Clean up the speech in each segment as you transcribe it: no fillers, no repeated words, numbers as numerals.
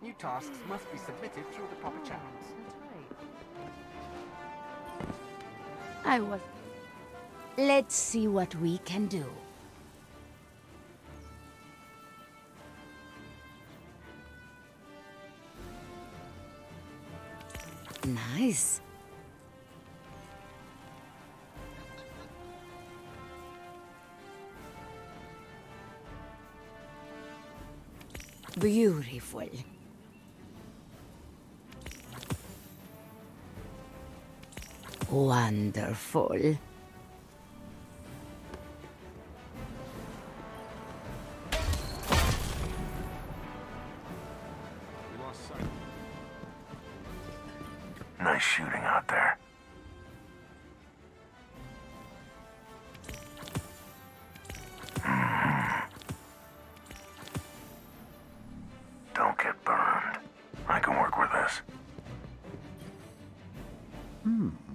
New tasks must be submitted through the proper channels. That's right. Let's see what we can do. Nice. Beautiful. Wonderful. Nice shooting out there. Don't get burned. I can work with this.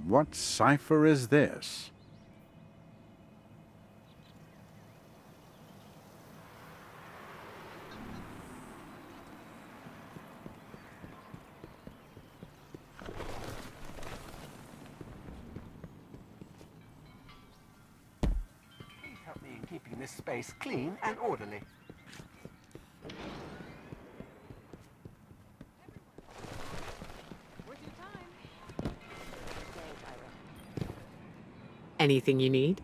What cipher is this? Please help me in keeping this space clean and orderly. Anything you need?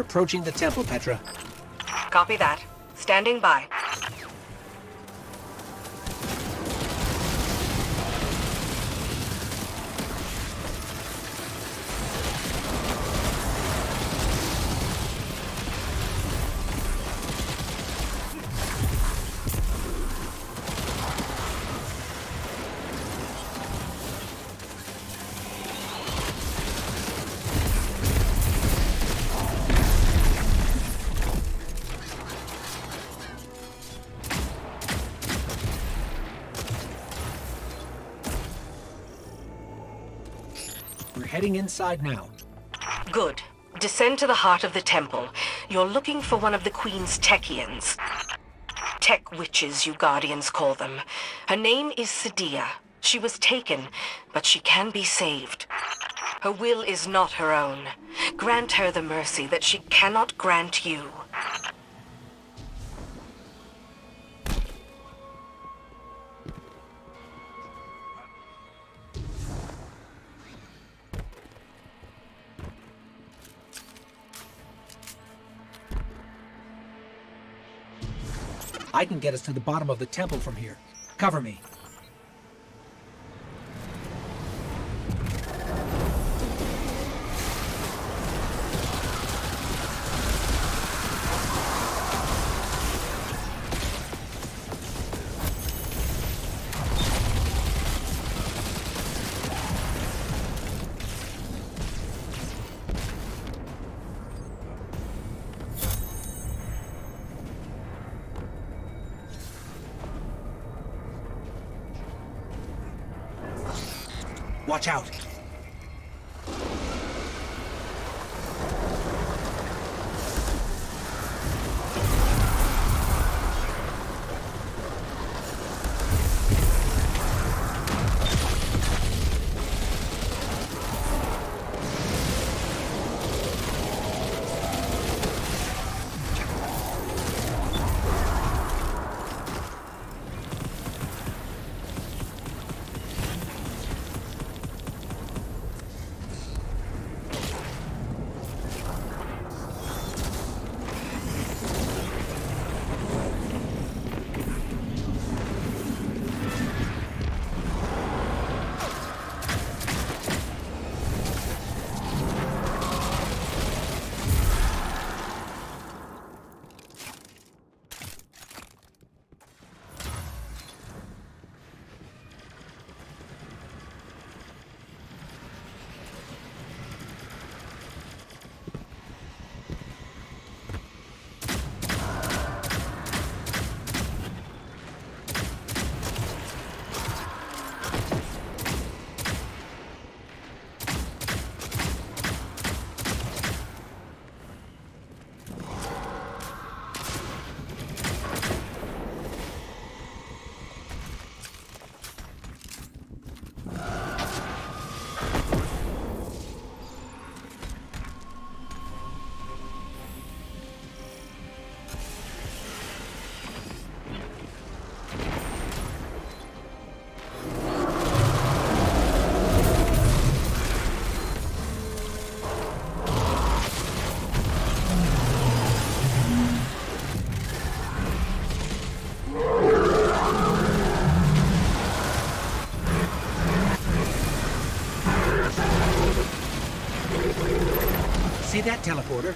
We're approaching the temple, Petra. Copy that. Standing by. Heading inside now. Good. Descend to the heart of the temple. You're looking for one of the Queen's Techians. Tech witches, you guardians call them. Her name is Sidia. She was taken, but she can be saved. Her will is not her own. Grant her the mercy that she cannot grant you. I can get us to the bottom of the temple from here. Cover me. Watch out! See that teleporter?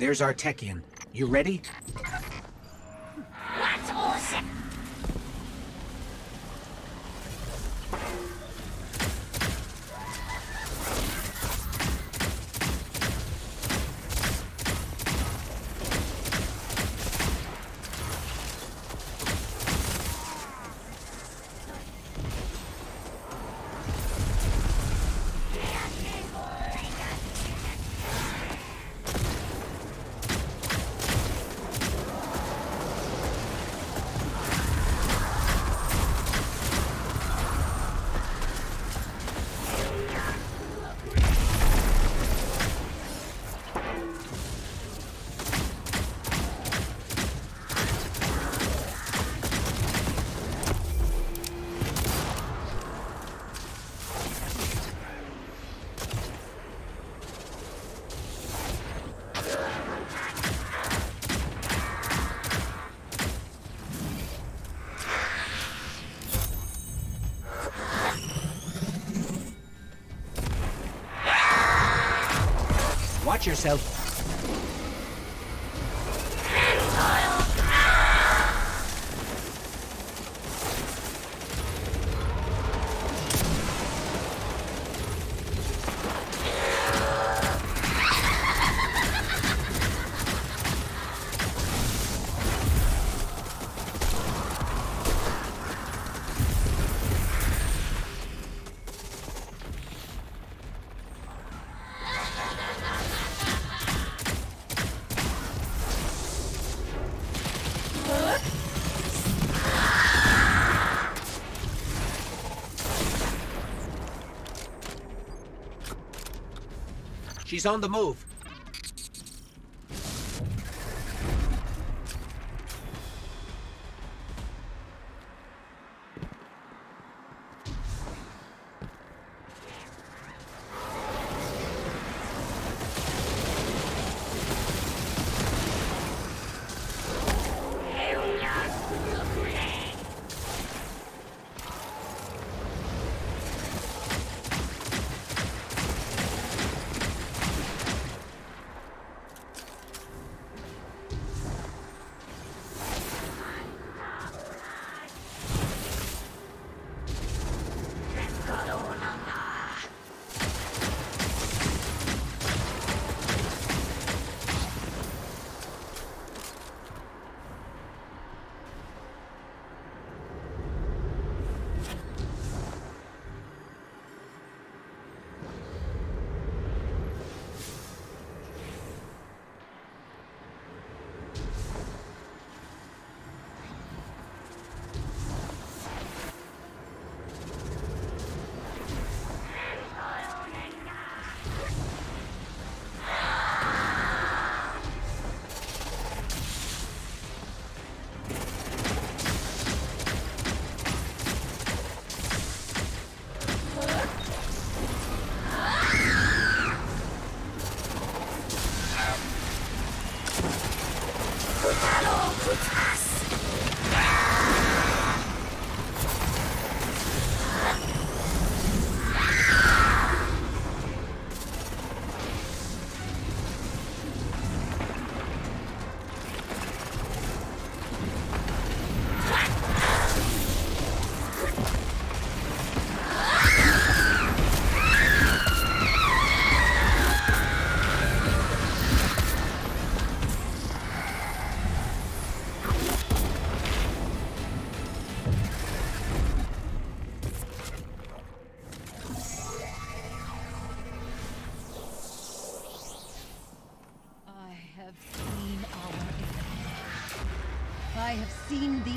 There's Artecheon. You ready? That's awesome. Watch yourself. She's on the move.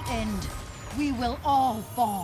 End. We will all fall.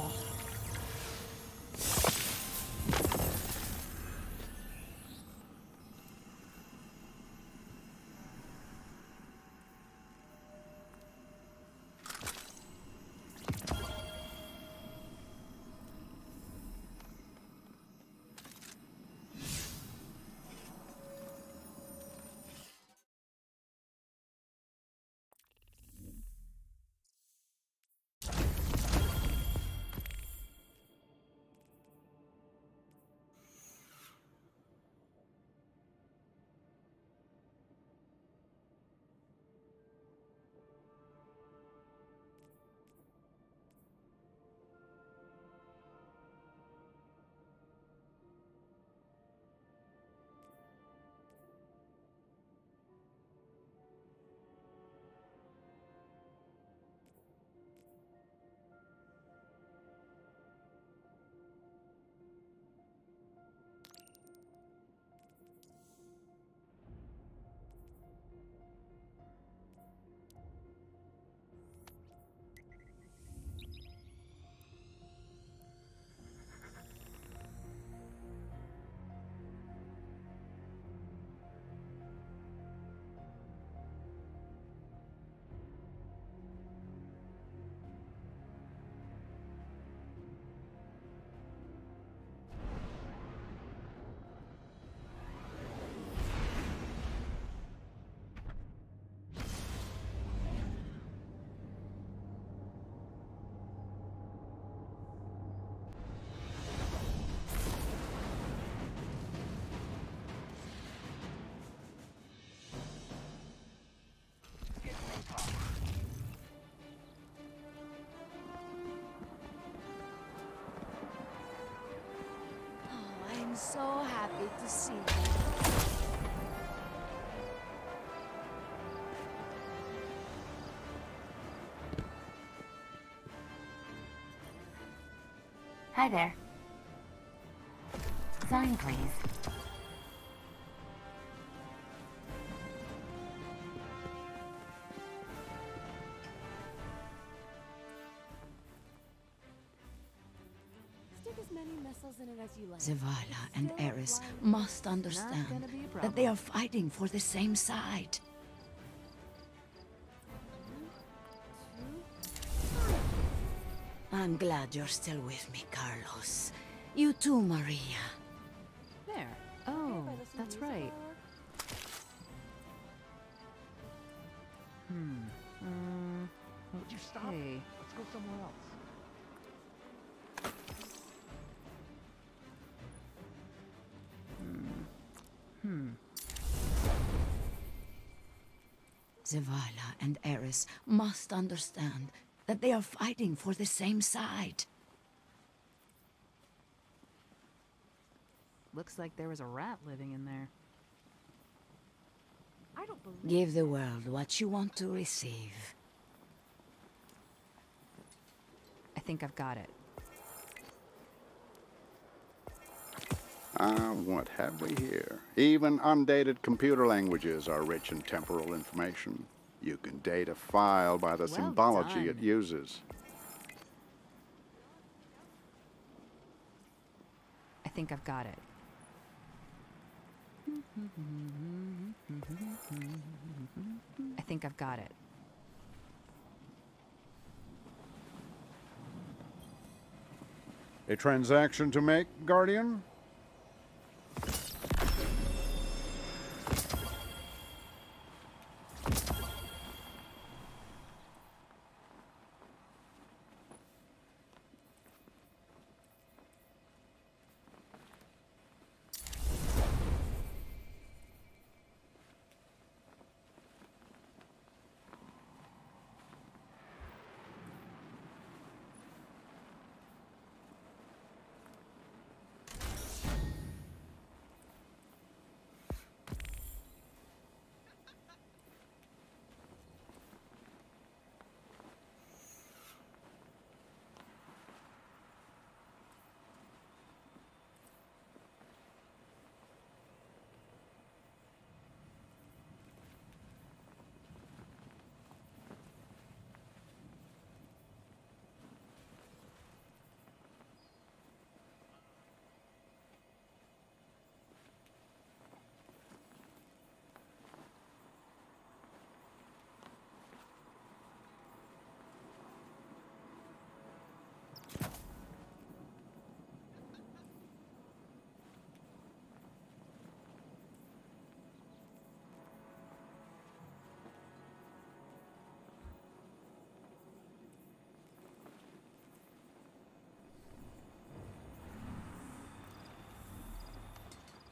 so happy to see you. Hi there. Sign, please. Zevala and Eris must understand that they are fighting for the same side. I'm glad you're still with me, Carlos. You too, Maria. There. Oh, that's right. Would you stop? Let's go somewhere else. Zevala and Eris must understand that they are fighting for the same side. Looks like there was a rat living in there. I don't believe. Give the world what you want to receive. I think I've got it. What have we here? Even undated computer languages are rich in temporal information. You can date a file by the symbology it uses. I think I've got it. I think I've got it. A transaction to make, Guardian?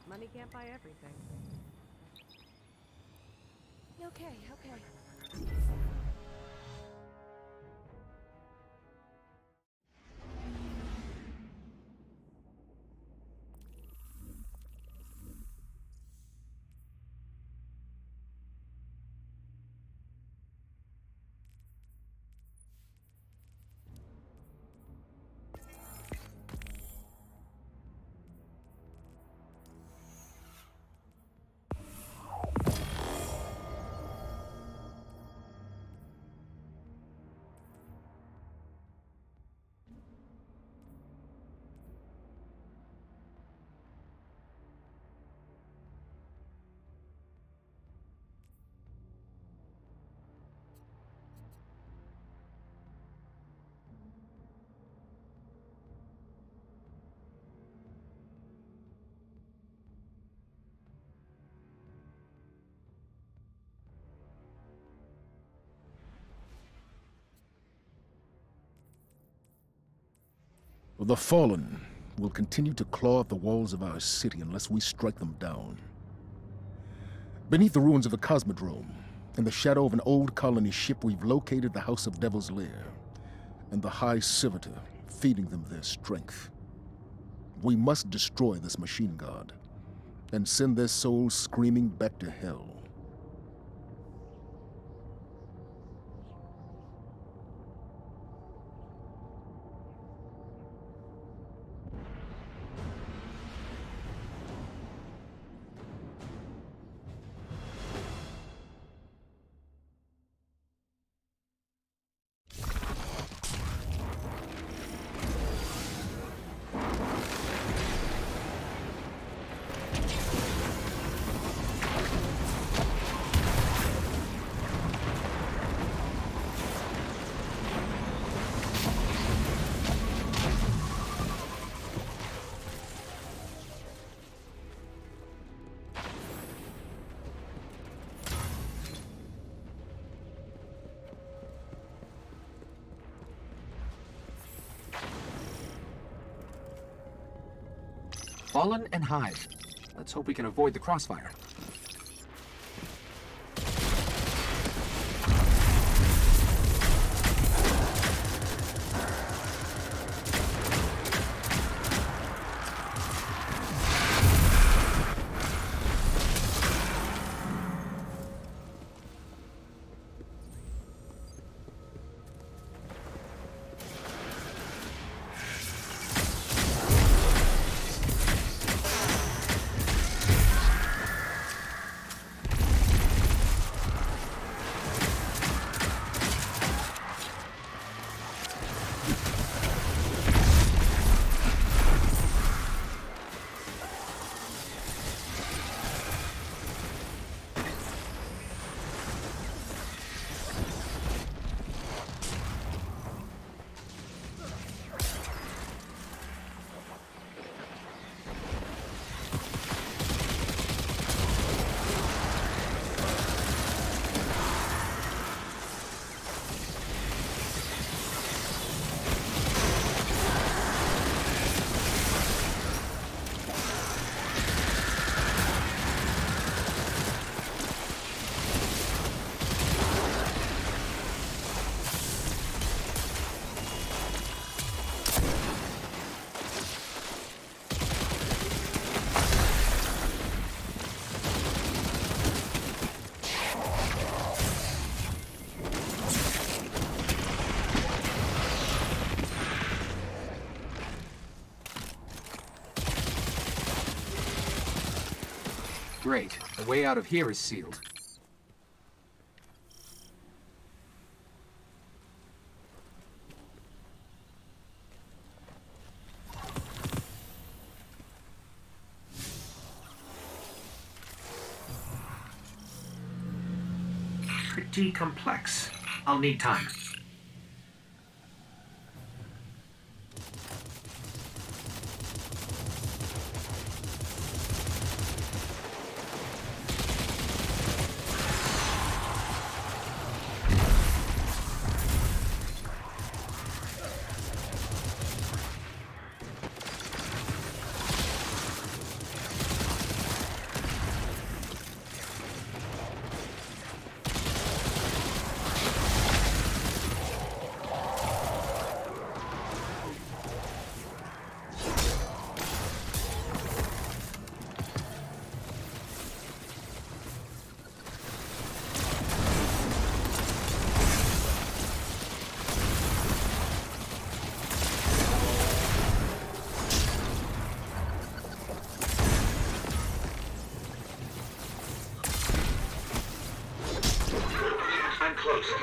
Money can't buy everything. Okay, okay. The fallen will continue to claw at the walls of our city unless we strike them down. Beneath the ruins of the Cosmodrome, in the shadow of an old colony ship, we've located the House of Devil's Lair and the High Servitor feeding them their strength. We must destroy this machine guard and send their souls screaming back to hell. Fallen and Hive. Let's hope we can avoid the crossfire. Great. The way out of here is sealed. Pretty complex. I'll need time.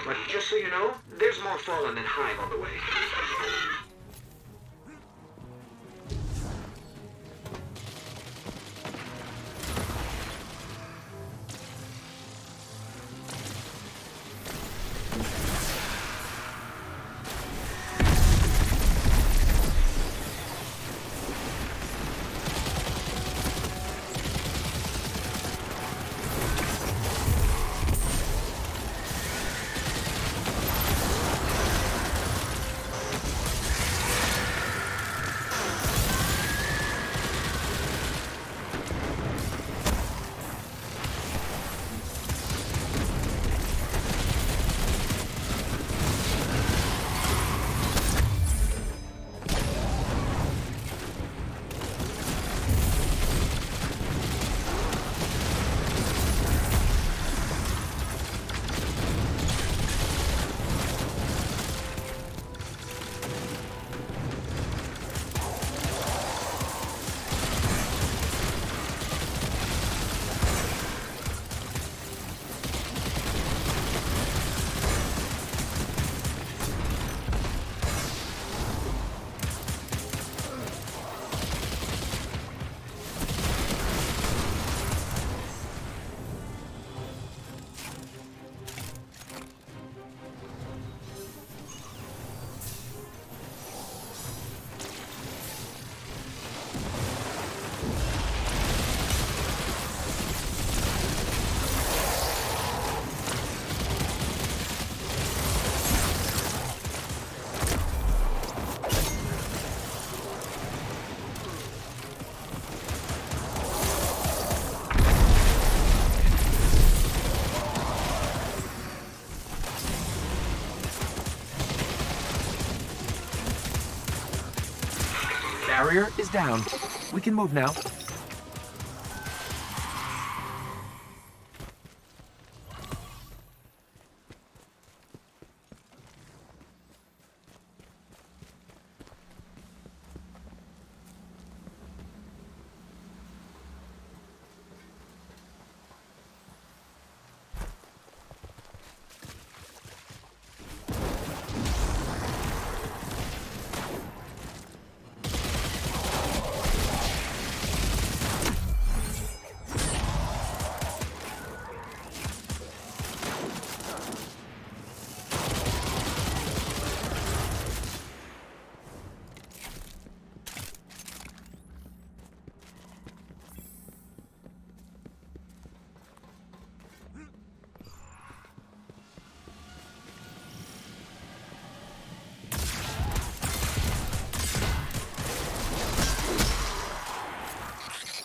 But just so you know, there's more Fallen and Hive on the way. Barrier is down. We can move now.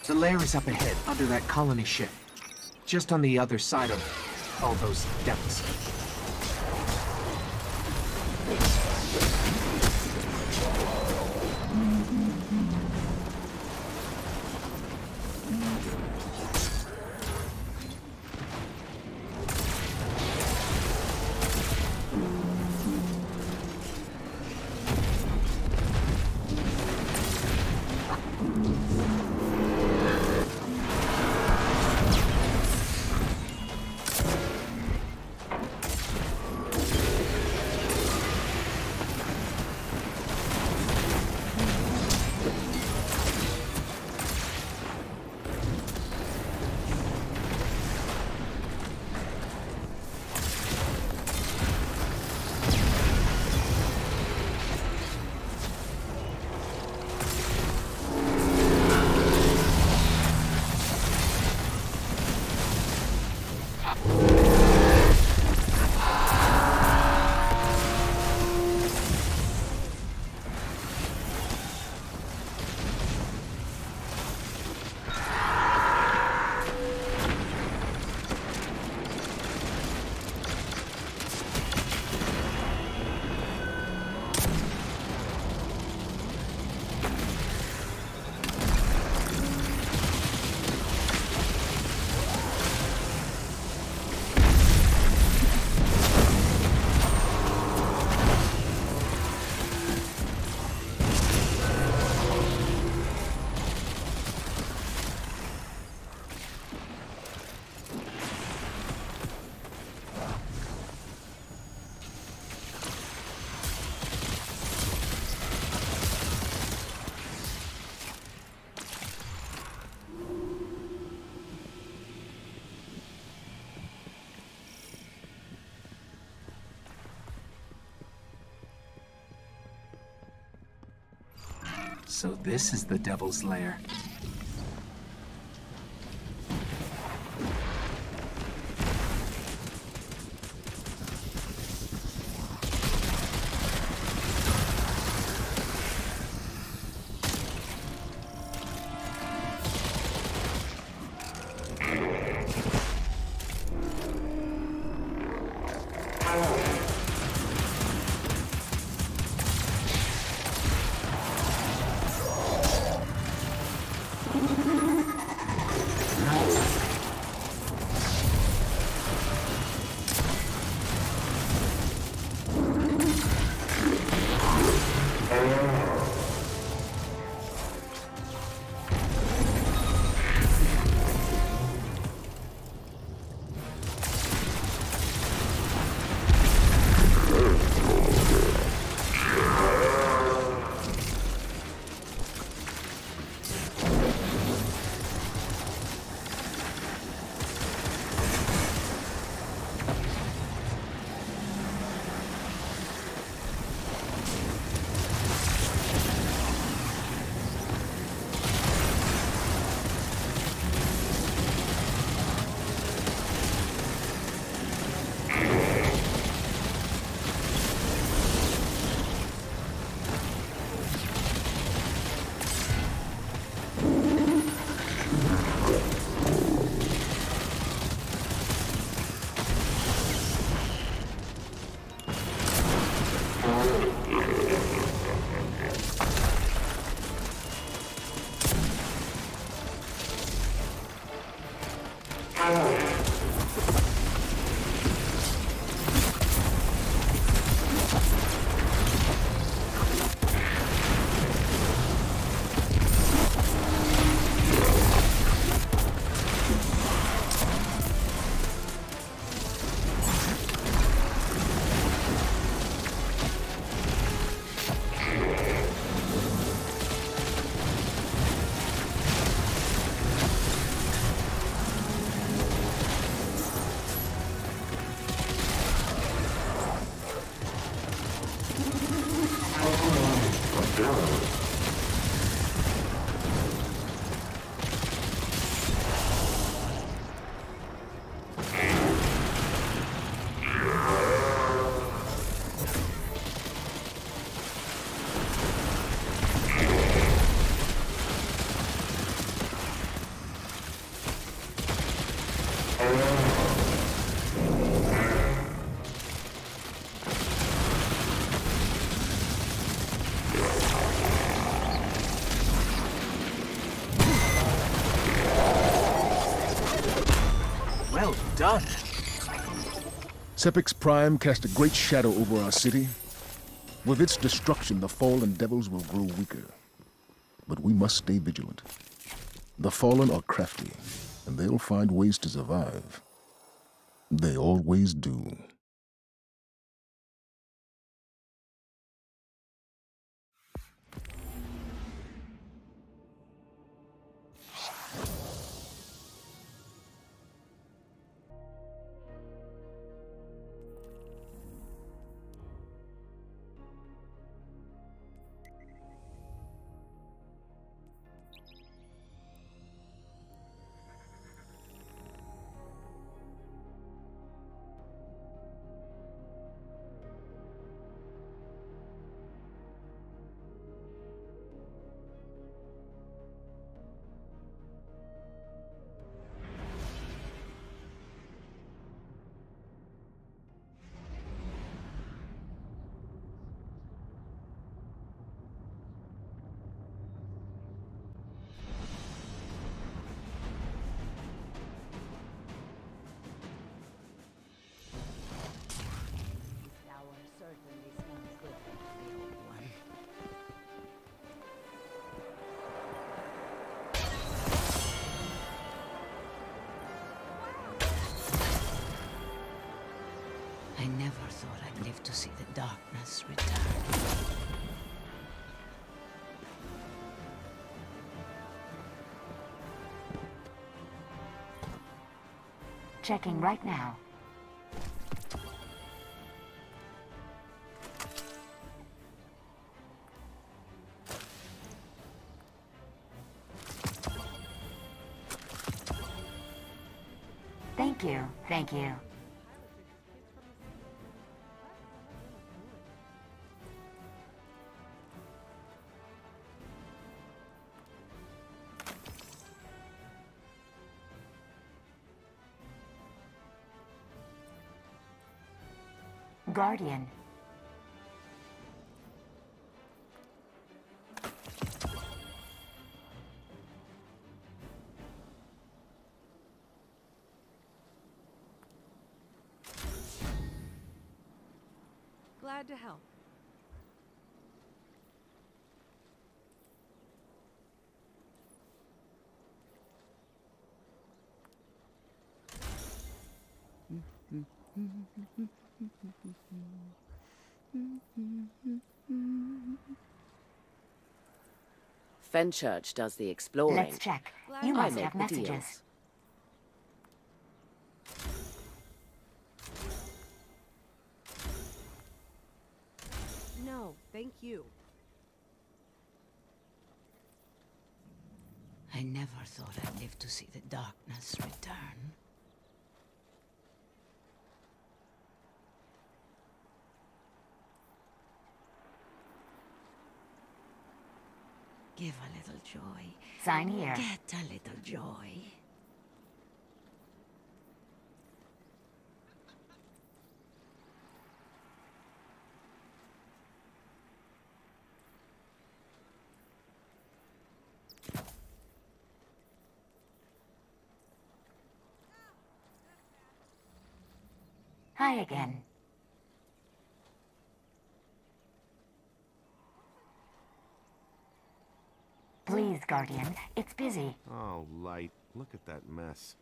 The lair is up ahead, under that colony ship. Just on the other side of all those devils. So this is the Devil's Lair. Done. Sepik's Prime cast a great shadow over our city. With its destruction, the fallen devils will grow weaker. But we must stay vigilant. The fallen are crafty, and they'll find ways to survive. They always do. To see the darkness return. Checking right now. Thank you. Thank you. Guardian. Glad to help. Fenchurch does the exploring. Let's check. You must have messages. No, thank you. I never thought I'd live to see the darkness return. Give a little joy. Sign here. Get a little joy. Hi again. Please, Guardian. It's busy. Oh, Light. Look at that mess.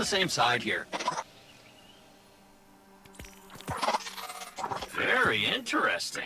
the same side here. Very interesting.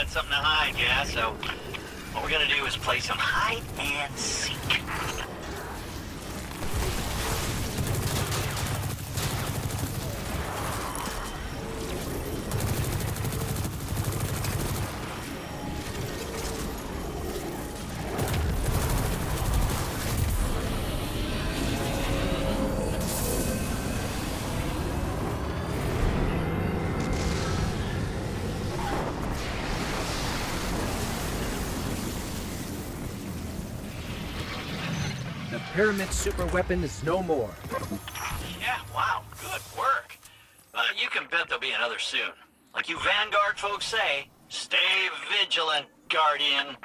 got something to hide, yeah? So what we're gonna do is play some hide and seek. Pyramid super weapon is no more. Yeah, wow, good work. You can bet there'll be another soon. Like you Vanguard folks say, stay vigilant, Guardian.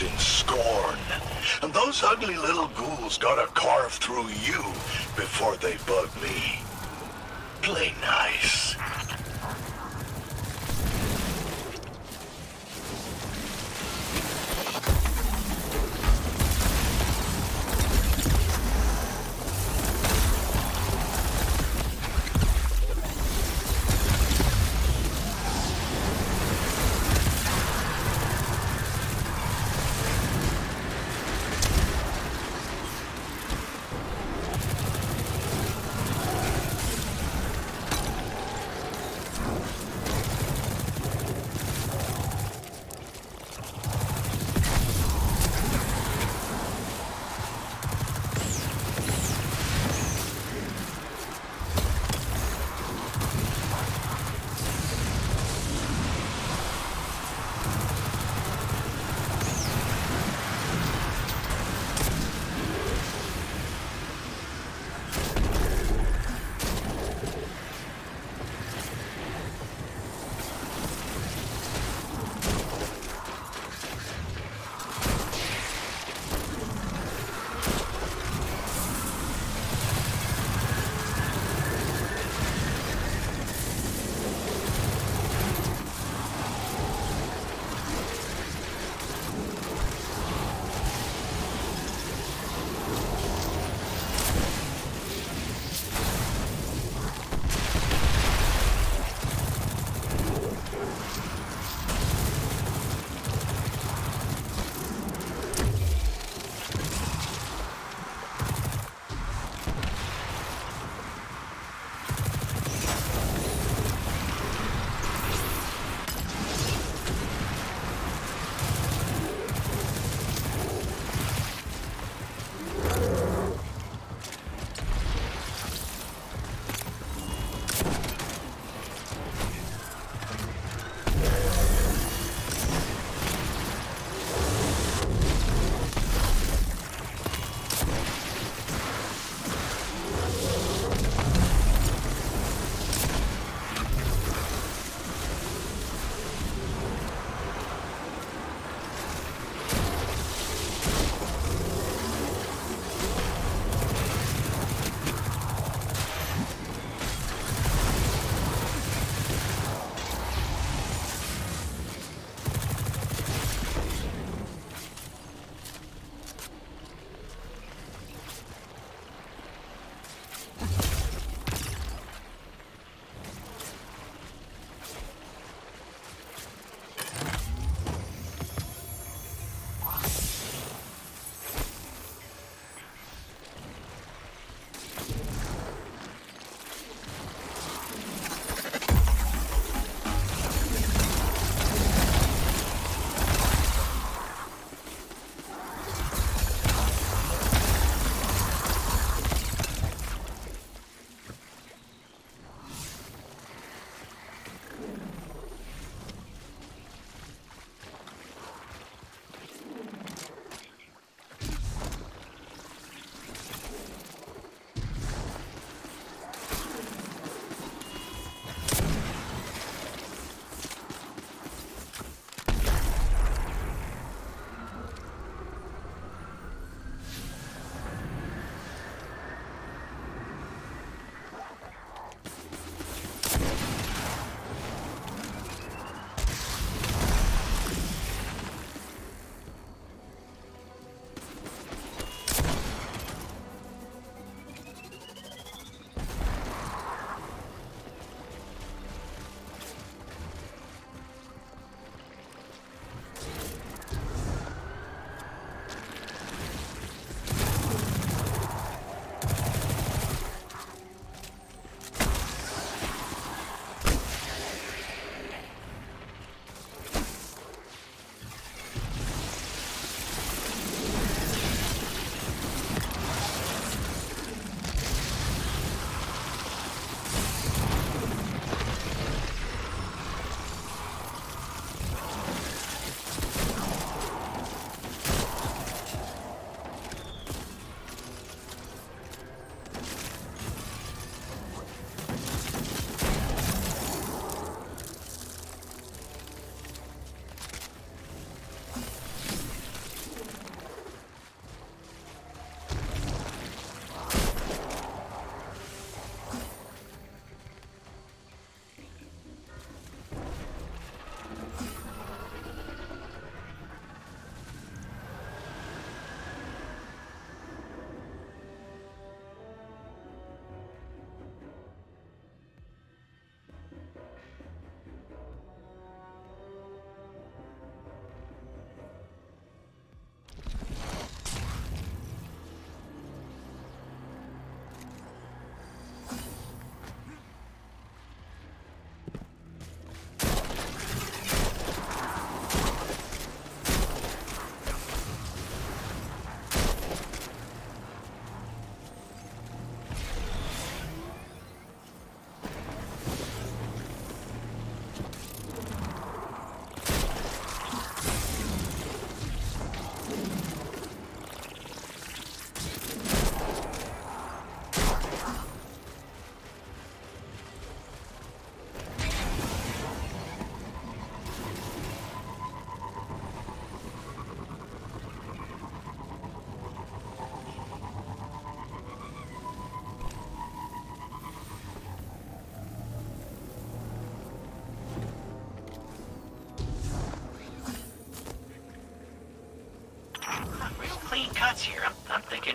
In scorn, and those ugly little ghouls gotta carve through you before they bug me. Play nice.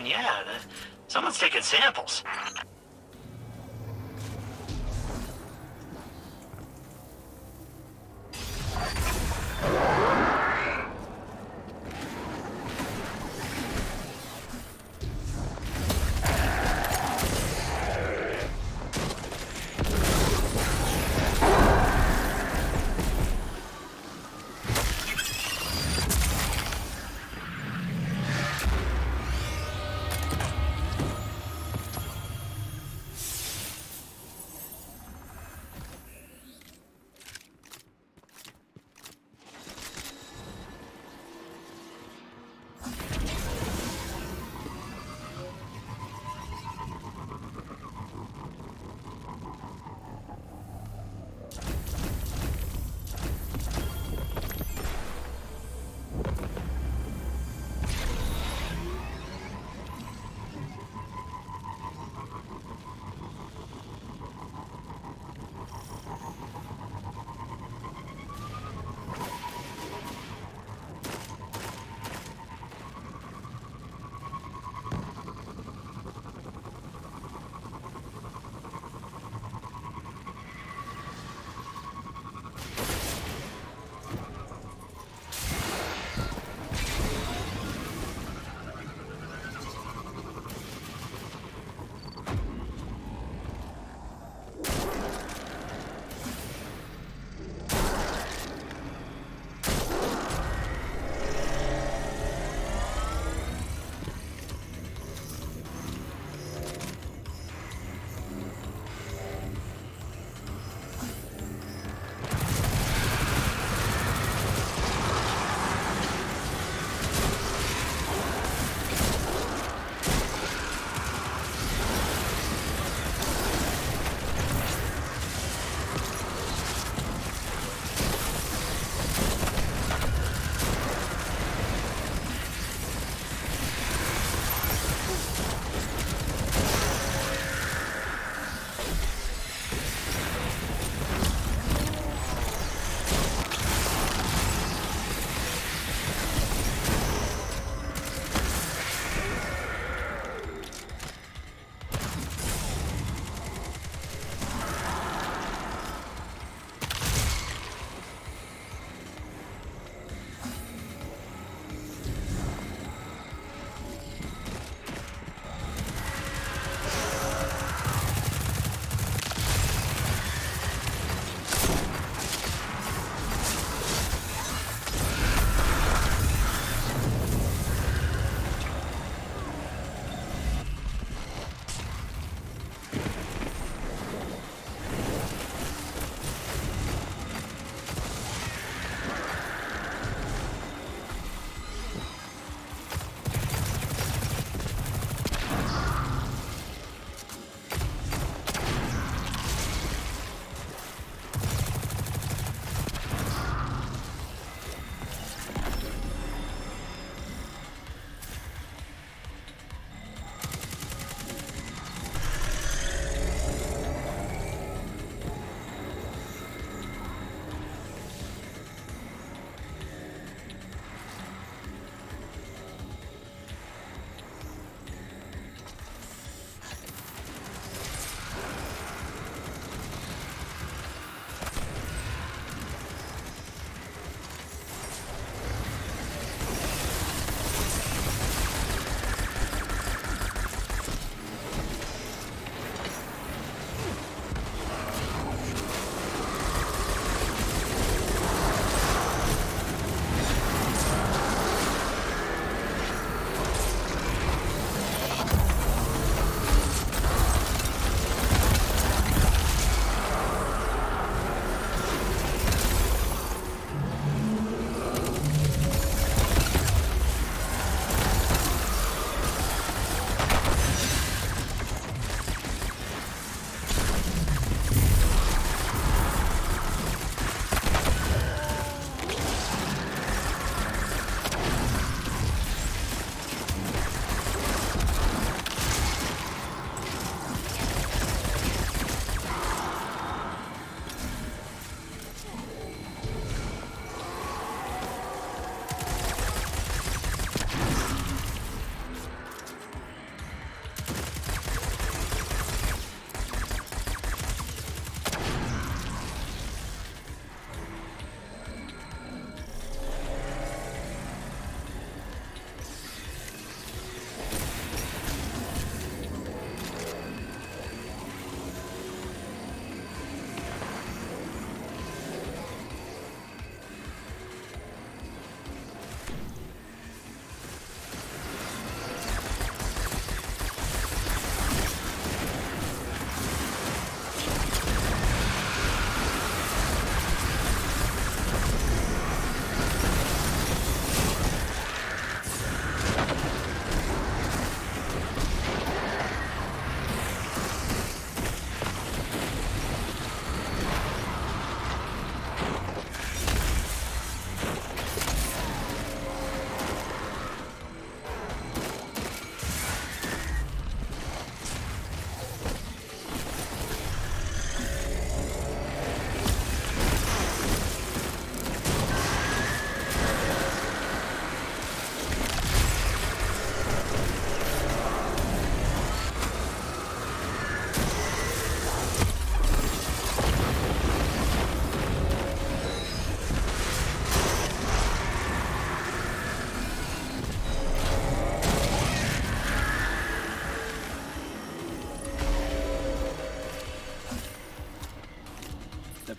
mean, yeah, someone's taking samples.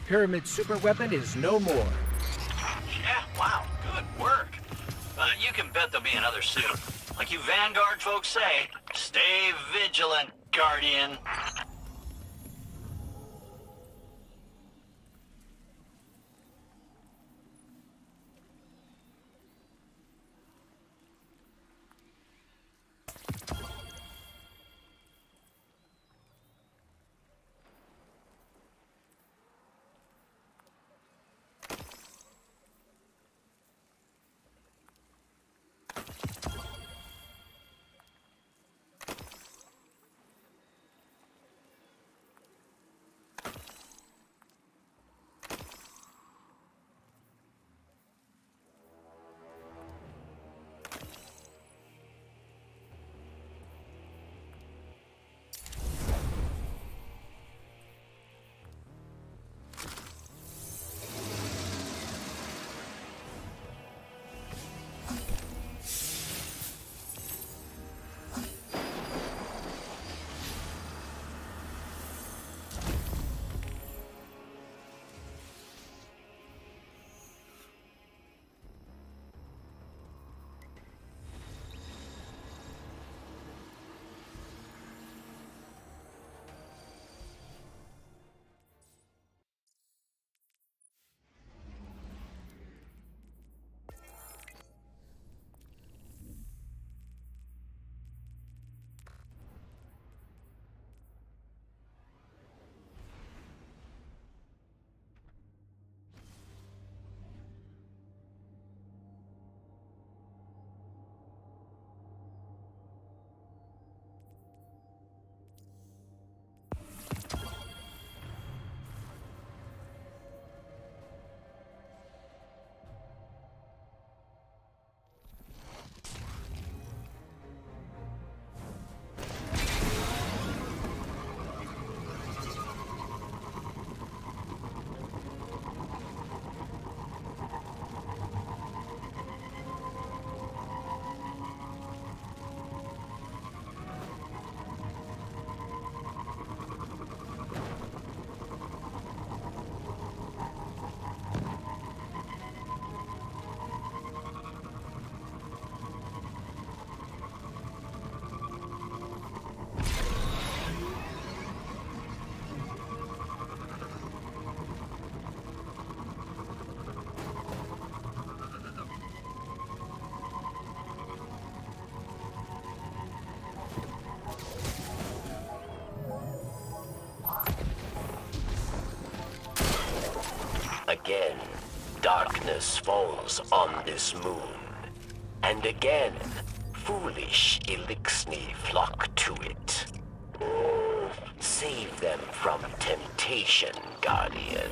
Pyramid's super weapon is no more. Yeah, wow, good work. You can bet there'll be another soon. Like you Vanguard folks say, stay vigilant, Guardian. Again, darkness falls on this moon, and again, foolish Eliksni flock to it. Save them from temptation, Guardian.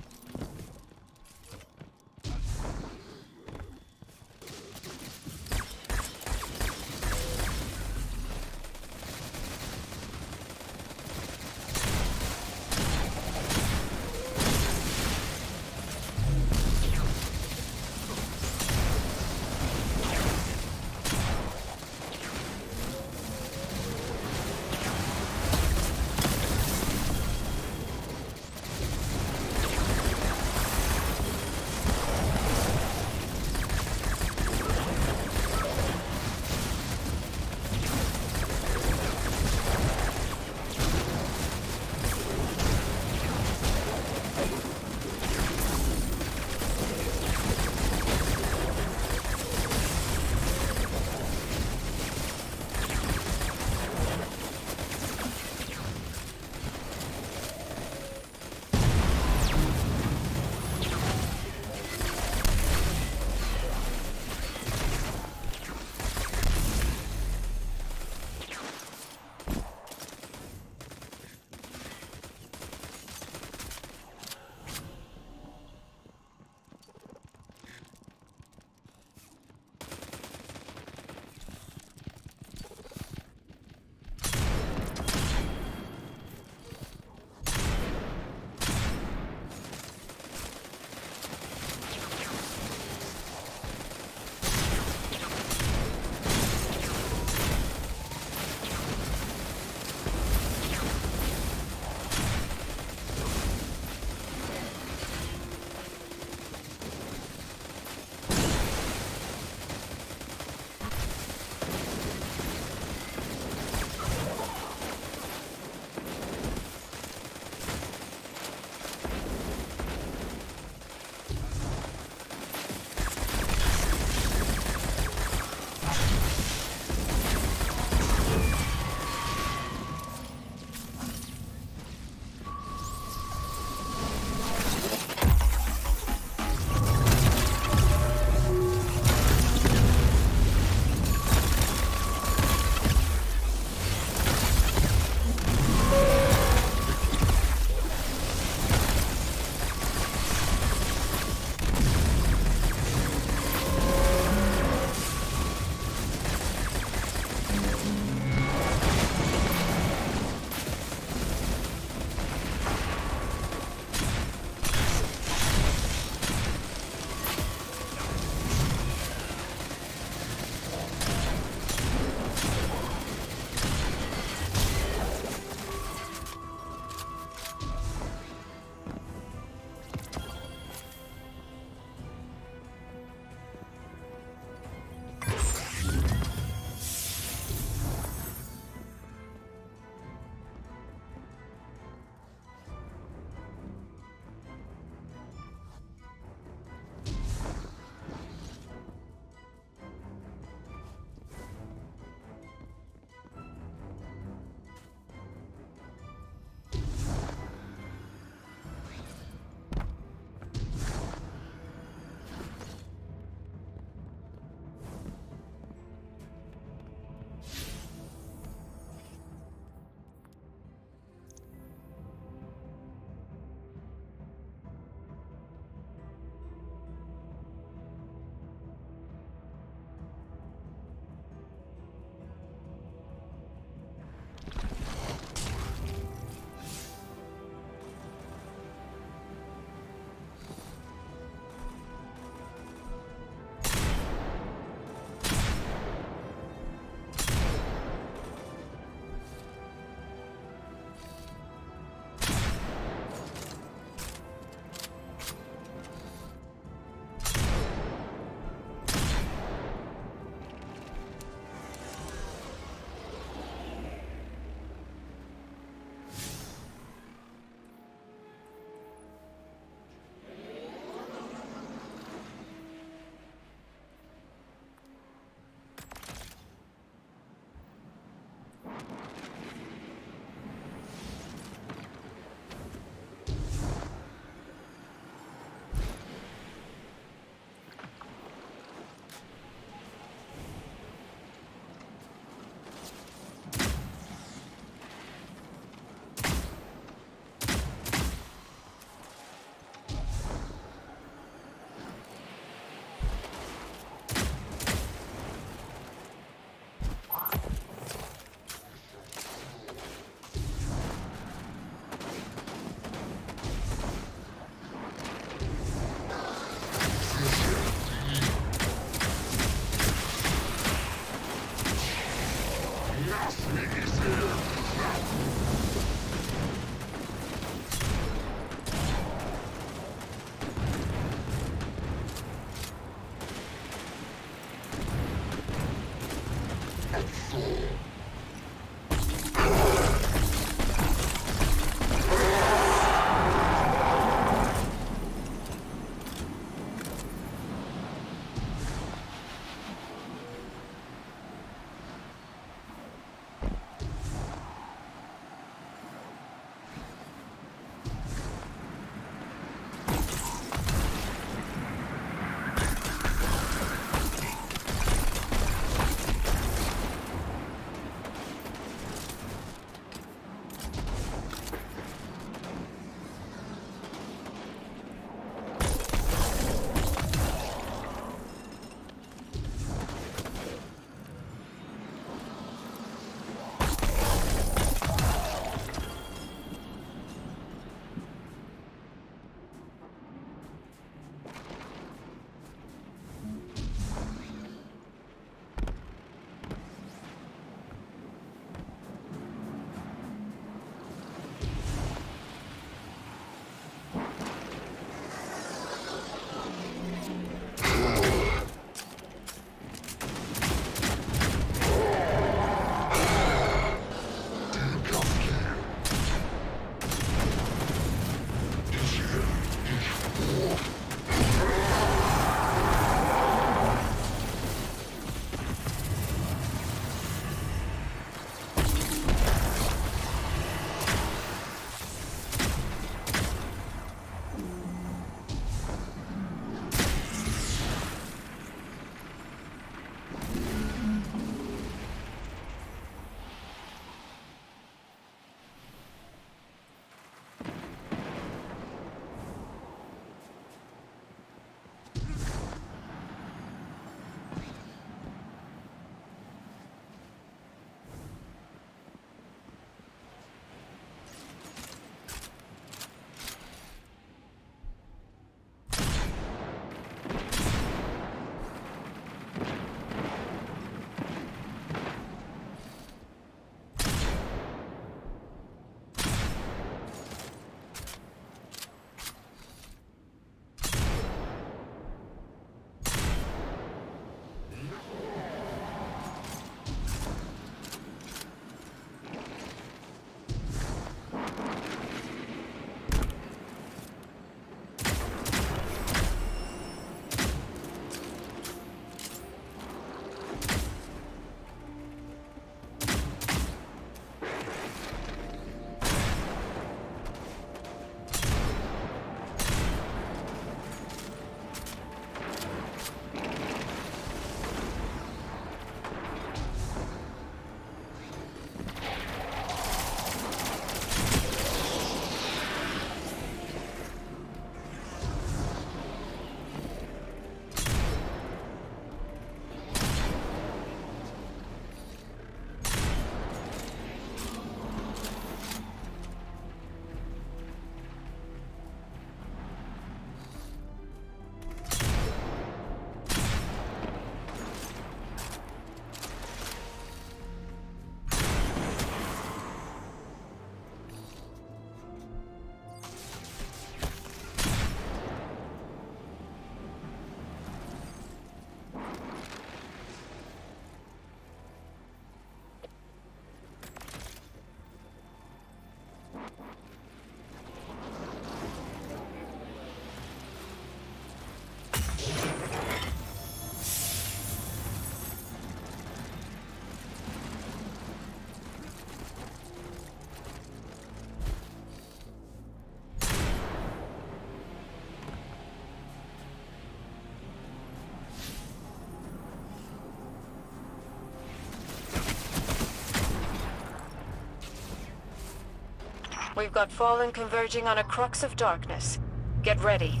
We've got Fallen converging on a crux of darkness. Get ready.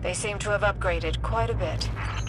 They seem to have upgraded quite a bit.